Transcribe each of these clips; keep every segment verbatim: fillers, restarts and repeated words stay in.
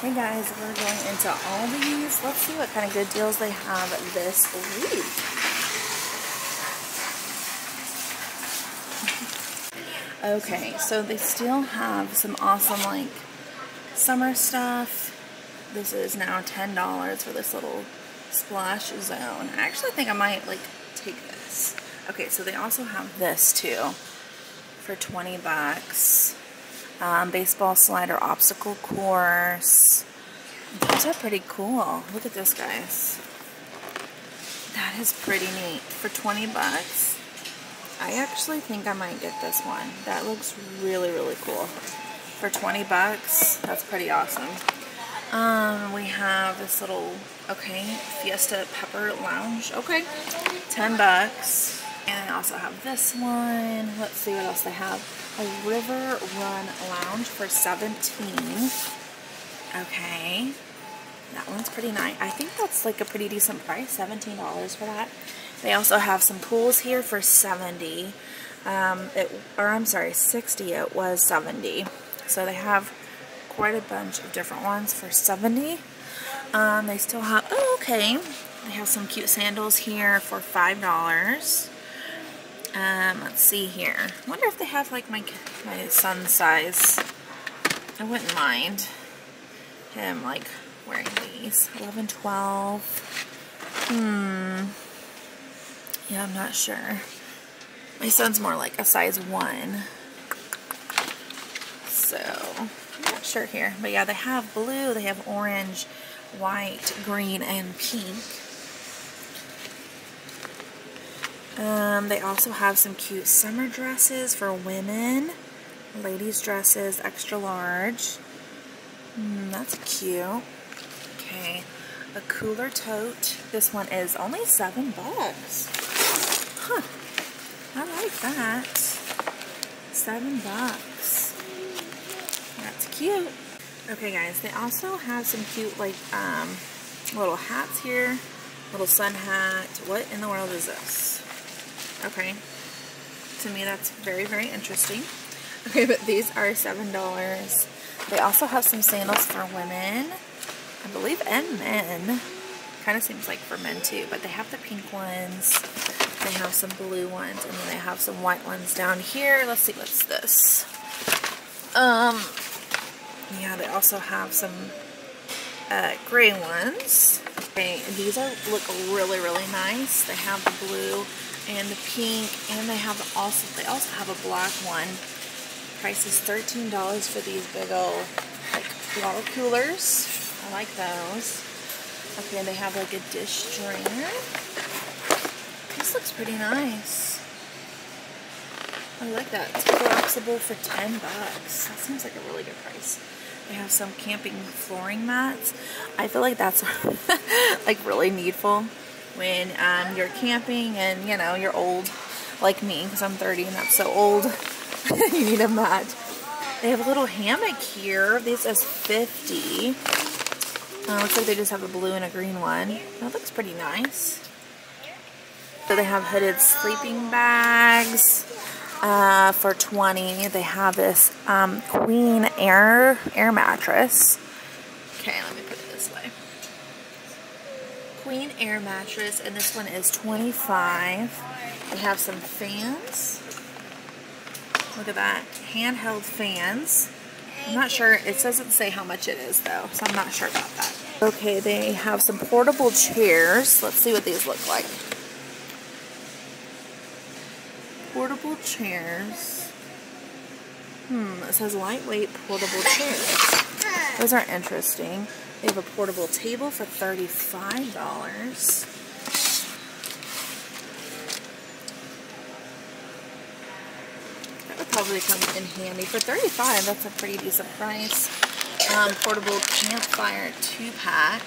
Hey guys, we're going into Aldi's. Let's see what kind of good deals they have this week. Okay, so they still have some awesome like summer stuff. This is now ten dollars for this little splash zone. I actually think I might like take this. Okay, so they also have this too for twenty bucks. Um, baseball slider obstacle course. Those are pretty cool. Look at this, guys. That is pretty neat. For twenty bucks, I actually think I might get this one. That looks really, really cool. For twenty bucks, that's pretty awesome. Um, we have this little, okay, Fiesta Pepper Lounge. Okay, ten bucks. And I also have this one. Let's see what else they have. A River Run Lounge for seventeen. Okay. That one's pretty nice. I think that's like a pretty decent price. seventeen dollars for that. They also have some pools here for seventy. Um, it, or I'm sorry, sixty. It was seventy. So they have quite a bunch of different ones for seventy. Um, they still have, oh, okay. They have some cute sandals here for five dollars. Um, let's see here. I wonder if they have like my my son's size. I wouldn't mind him like wearing these. eleven, twelve. Hmm. Yeah, I'm not sure. My son's more like a size one. So, I'm not sure here. But yeah, they have blue, they have orange, white, green, and pink. Um, they also have some cute summer dresses for women, ladies dresses, extra large. Mm, that's cute. Okay, a cooler tote. This one is only seven bucks. Huh? I like that. Seven bucks. That's cute. Okay, guys. They also have some cute like um, little hats here. Little sun hat. What in the world is this? Okay, to me that's very, very interesting. Okay, but these are seven dollars. They also have some sandals for women, I believe, and men. Kind of seems like for men too, but they have the pink ones. They have some blue ones, and then they have some white ones down here. Let's see, what's this? Um, yeah, they also have some uh, gray ones. Okay, these are look really, really nice. They have the blue and the pink, and they have also they also have a black one. Price is thirteen dollars for these big old like water coolers. I like those. Okay, they have like a dish drainer. This looks pretty nice. I like that. It's collapsible for ten bucks. That seems like a really good price. They have some camping flooring mats. I feel like that's like really needful when um, you're camping and, you know, you're old like me, because I'm thirty and I'm so old. You need a mat. They have a little hammock here. This is fifty. Uh, looks like they just have a blue and a green one. That looks pretty nice. So they have hooded sleeping bags uh, for twenty. They have this um, queen air, air mattress. Okay, let me put it this way. Queen air mattress, and this one is twenty-five. They have some fans. Look at that, handheld fans. I'm not sure, it doesn't say how much it is though, so I'm not sure about that. Okay, they have some portable chairs. Let's see what these look like. Portable chairs. Hmm, it says lightweight portable chairs. Those are interesting. They have a portable table for thirty-five dollars. That would probably come in handy. For thirty-five dollars, that's a pretty decent price. Um, portable campfire two-pack.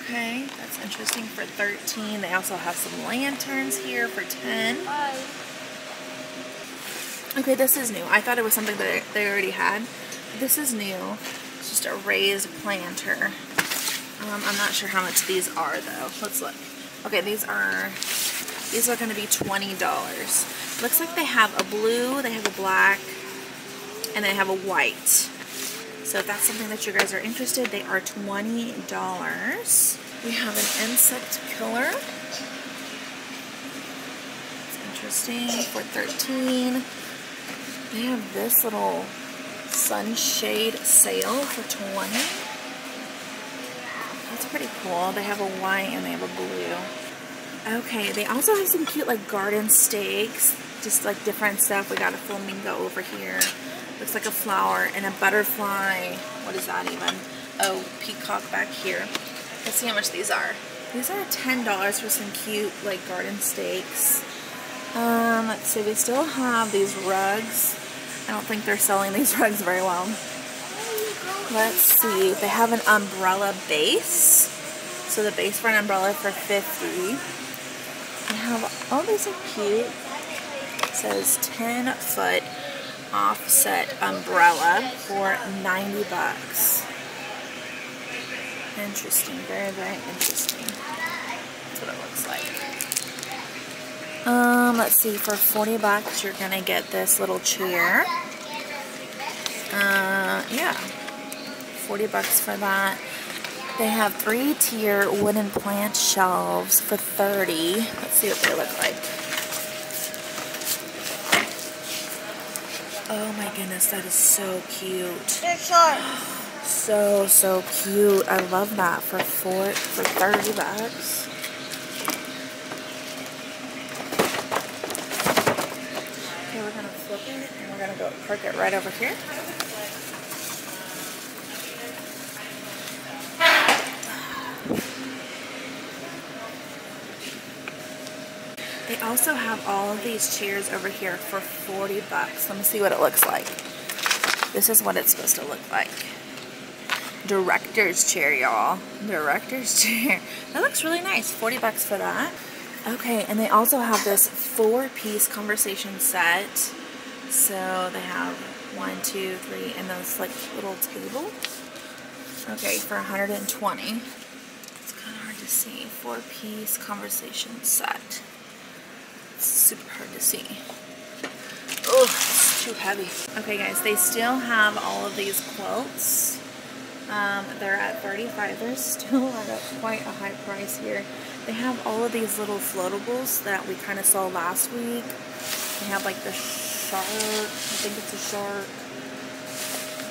Okay, that's interesting for thirteen dollars. They also have some lanterns here for ten dollars. Okay, this is new. I thought it was something that they already had. This is new. Just a raised planter. Um, I'm not sure how much these are though. Let's look. Okay, these are these are going to be twenty dollars. Looks like they have a blue, they have a black, and they have a white. So if that's something that you guys are interested, they are twenty dollars. We have an insect killer. It's interesting, for thirteen dollars. They have this little sunshade sale for twenty dollars. That's pretty cool. They have a white and they have a blue. Okay, they also have some cute like garden stakes, just like different stuff. We got a flamingo over here. Looks like a flower and a butterfly. What is that even? Oh, peacock back here. Let's see how much these are. These are ten dollars for some cute like garden stakes. Um, let's see, we still have these rugs. I don't think they're selling these rugs very well. Let's see, they have an umbrella base. So the base for an umbrella for fifty dollars. They have, oh, these are cute. It says ten foot offset umbrella for ninety bucks. Interesting, very, very interesting. That's what it looks like. Um, let's see, for forty bucks, you're gonna get this little chair. Uh, yeah. forty bucks for that. They have three tier wooden plant shelves for thirty. Let's see what they look like. Oh my goodness, that is so cute. So, so cute. I love that for four, for thirty bucks. Okay, we're gonna flip it and we're gonna go park it right over here. They also have all of these chairs over here for forty bucks. Let me see what it looks like. This is what it's supposed to look like. Director's chair, y'all. Director's chair. That looks really nice. forty bucks for that. Okay, and they also have this four-piece conversation set. So they have one, two, three, and those like little tables. Okay, for one hundred twenty dollars. It's kind of hard to see. Four-piece conversation set. Super hard to see. Oh, it's too heavy. Okay guys, they still have all of these quilts. Um, they're at thirty-five dollars. They're still at quite a high price here. They have all of these little floatables that we kind of saw last week. They have like the shark. I think it's a shark.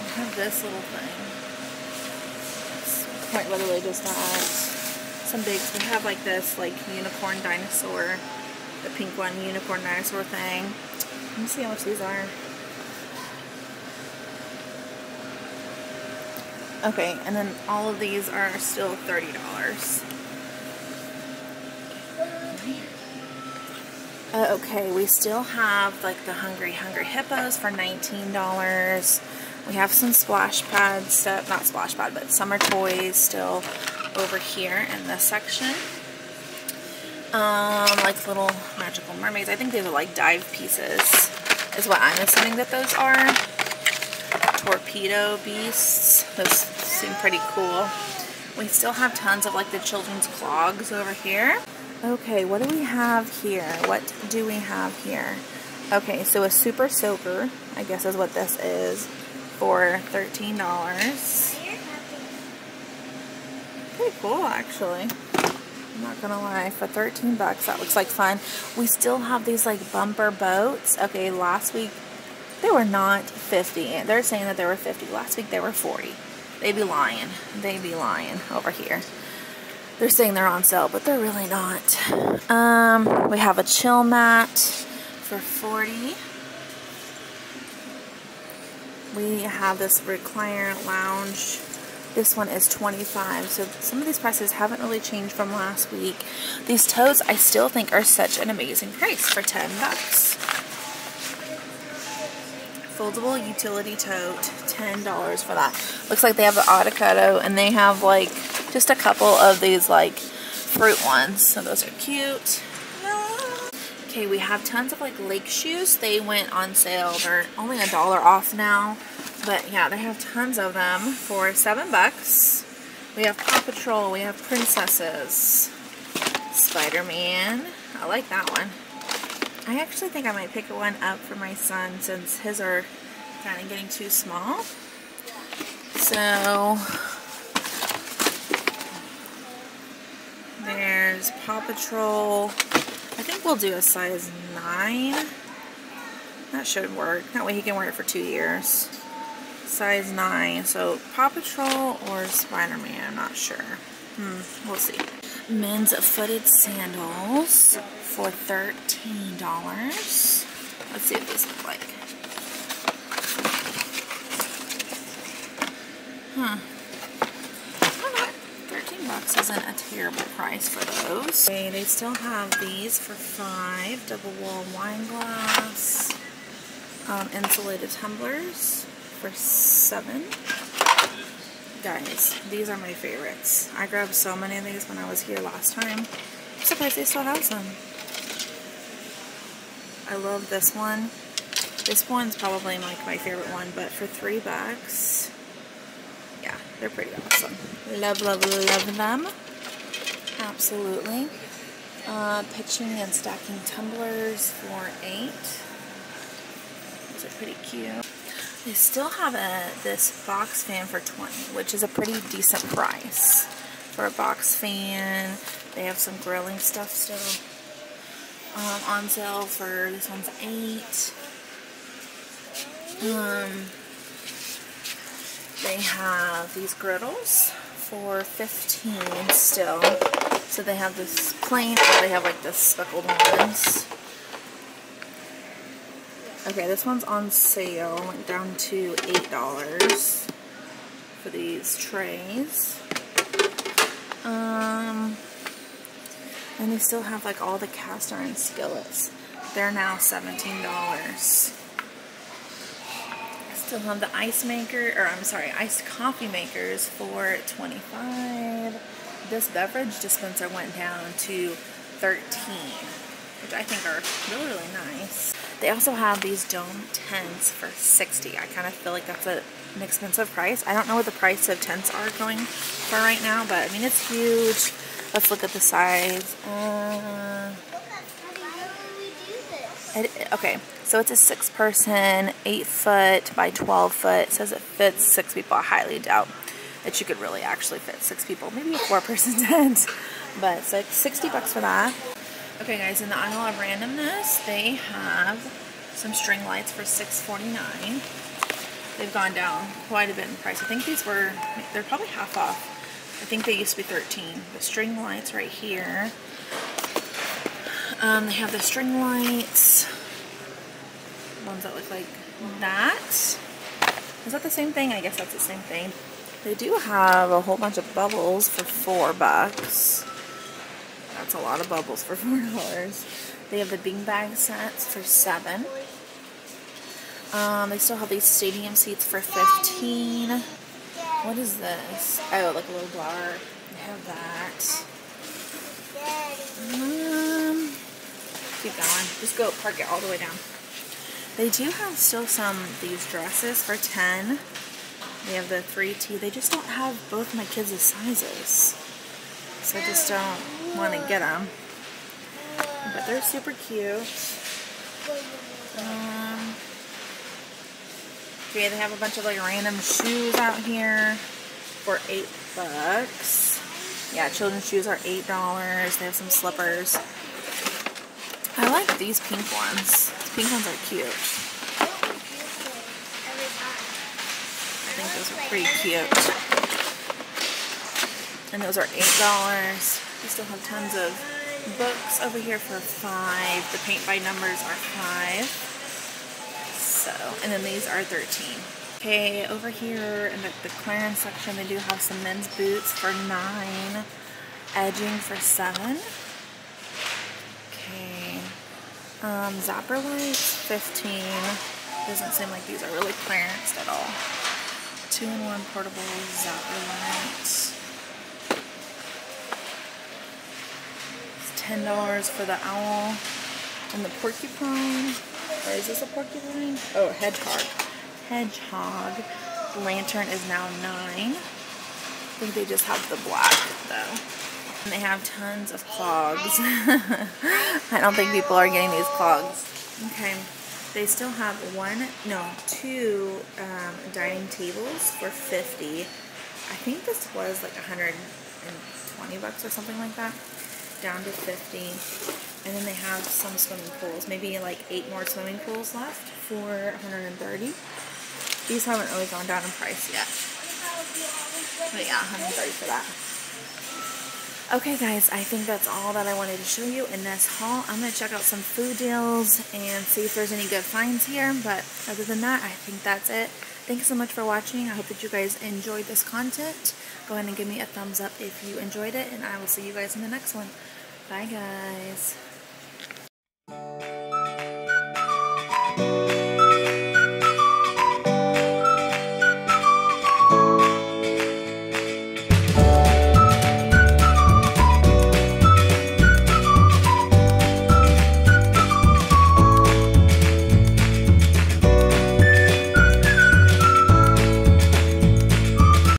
They have this little thing. It's quite literally just not some bigs. They have like this like unicorn dinosaur. The pink one, unicorn dinosaur thing. Let me see how much these are. Okay, and then all of these are still thirty dollars. Uh, okay, we still have like the Hungry Hungry Hippos for nineteen dollars. We have some splash pads, stuff, not splash pad, but summer toys still over here in this section. Um, like little magical mermaids. I think these are like dive pieces is what I'm assuming that those are. Torpedo beasts. Those seem pretty cool. We still have tons of like the children's clogs over here. Okay, what do we have here? What do we have here? Okay, so a super soaker, I guess is what this is, for thirteen dollars. Pretty cool, actually. I'm not gonna lie, for thirteen bucks, that looks like fun. We still have these like bumper boats. Okay, last week they were not fifty. They're saying that they were fifty. Last week they were forty. They be lying. They be lying over here. They're saying they're on sale, but they're really not. Um, we have a chill mat for forty. We have this recliner lounge. This one is twenty-five dollars, so some of these prices haven't really changed from last week. These totes, I still think, are such an amazing price for ten bucks. Foldable utility tote, ten dollars for that. Looks like they have the avocado, and they have, like, just a couple of these, like, fruit ones. So those are cute. Okay, we have tons of, like, lake shoes. They went on sale. They're only a dollar off now. But yeah, they have tons of them for seven bucks. We have Paw Patrol, we have princesses, Spider-Man. I like that one. I actually think I might pick one up for my son since his are kind of getting too small. So there's Paw Patrol. I think we'll do a size nine. That should work. That way he can wear it for two years. Size nine. So Paw Patrol or Spider-Man, I'm not sure. Hmm, we'll see. Men's footed sandals for thirteen dollars. Let's see what these look like. Huh. thirteen bucks isn't a terrible price for those. Okay, they still have these for five. Double wall wine glass. Um, insulated tumblers for seven. Guys, these are my favorites. I grabbed so many of these when I was here last time. I'm surprised they still have some. I love this one. This one's probably like my favorite one, but for three bucks, yeah, they're pretty awesome. Love, love, love them. Absolutely. Uh, pitching and stacking tumblers for eight. Those are pretty cute. They still have a this box fan for twenty, which is a pretty decent price for a box fan. They have some grilling stuff still um, on sale for this one's eight. Um, they have these griddles for fifteen still. So they have this plain, or they have like the speckled ones. Okay, this one's on sale, down to eight dollars for these trays. Um, and they still have like all the cast iron skillets. They're now seventeen dollars. I still have the ice maker, or I'm sorry, iced coffee makers for twenty-five dollars. This beverage dispenser went down to thirteen dollars, which I think are really, really nice. They also have these dome tents for sixty dollars. I kind of feel like that's a, an expensive price. I don't know what the price of tents are going for right now, but I mean, it's huge. Let's look at the size. Uh, it, okay, so it's a six person, eight foot by twelve foot. It says it fits six people. I highly doubt that you could really actually fit six people. Maybe a four person tent, but it's like sixty bucks for that. Okay guys, in the aisle of randomness, they have some string lights for six forty-nine. They've gone down quite a bit in price. I think these were, they're probably half off. I think they used to be thirteen. The string lights right here. Um, they have the string lights, ones that look like that. Is that the same thing? I guess that's the same thing. They do have a whole bunch of bubbles for four bucks. That's a lot of bubbles for four dollars. They have the beanbag sets for seven. Um, they still have these stadium seats for fifteen. What is this? Oh, like a little bar. They have that. Um, keep going. Just go park it all the way down. They do have still some these dresses for ten. They have the three T. They just don't have both my kids' sizes, so I just don't want to get them, but they're super cute. Um, okay, they have a bunch of like random shoes out here for eight bucks. Yeah, children's shoes are eight dollars. They have some slippers. I like these pink ones. These pink ones are cute. I think those are pretty cute. And those are eight dollars. We still have tons of books over here for five. The paint by numbers are five. So, and then these are thirteen. Okay, over here in the, the clearance section, they do have some men's boots for nine, edging for seven. Okay, um, zapper lights, fifteen. Doesn't seem like these are really clearanced at all. Two-in-one portable zapper lights. ten dollars for the owl and the porcupine, or is this a porcupine? Oh, hedgehog. Hedgehog. The lantern is now nine. I think they just have the black though. And they have tons of clogs. I don't think people are getting these clogs. Okay, They still have one, no, two um, dining tables for fifty. I think this was like a hundred and twenty bucks or something like that, down to fifty. And then they have some swimming pools, maybe like eight more swimming pools left for a hundred and thirty. These haven't really gone down in price yet. But yeah, a hundred and thirty for that. Okay guys, I think that's all that I wanted to show you in this haul. I'm going to check out some food deals and see if there's any good finds here. But other than that, I think that's it. Thanks so much for watching. I hope that you guys enjoyed this content. Go ahead and give me a thumbs up if you enjoyed it. And I will see you guys in the next one. Bye guys.